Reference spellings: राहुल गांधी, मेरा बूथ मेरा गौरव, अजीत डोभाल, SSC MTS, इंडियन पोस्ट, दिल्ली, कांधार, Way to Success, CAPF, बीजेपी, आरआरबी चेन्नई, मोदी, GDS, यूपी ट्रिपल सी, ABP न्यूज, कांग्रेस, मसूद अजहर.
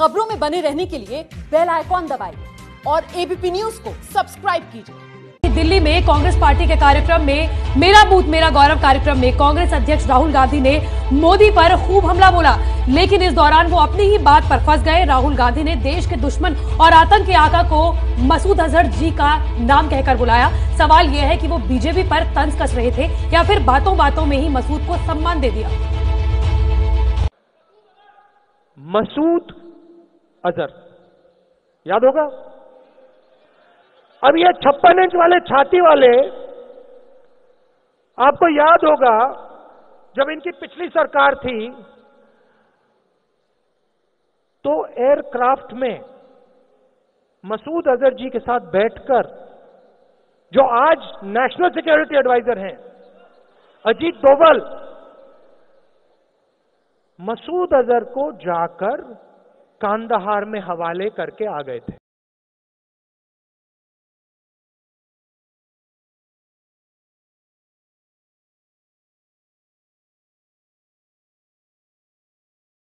खबरों में बने रहने के लिए बेल आइकॉन दबाइए और एबीपी न्यूज को सब्सक्राइब कीजिए। दिल्ली में कांग्रेस पार्टी के कार्यक्रम में मेरा बूथ मेरा गौरव कार्यक्रम में कांग्रेस अध्यक्ष राहुल गांधी ने मोदी पर खूब हमला बोला, लेकिन इस दौरान वो अपनी ही बात पर फंस गए। राहुल गांधी ने देश के दुश्मन और आतंक के आका को मसूद अजहर जी का नाम कहकर बुलाया। सवाल यह है कि वो बीजेपी पर तंज कस रहे थे या फिर बातों बातों में ही मसूद को सम्मान दे दिया। मसूद अजहर याद होगा। अब ये 56 इंच वाले छाती वाले, आपको याद होगा जब इनकी पिछली सरकार थी तो एयरक्राफ्ट में मसूद अजहर जी के साथ बैठकर, जो आज नेशनल सिक्योरिटी एडवाइजर हैं, अजीत डोभाल, मसूद अजहर को जाकर कांधार में हवाले करके आ गए थे।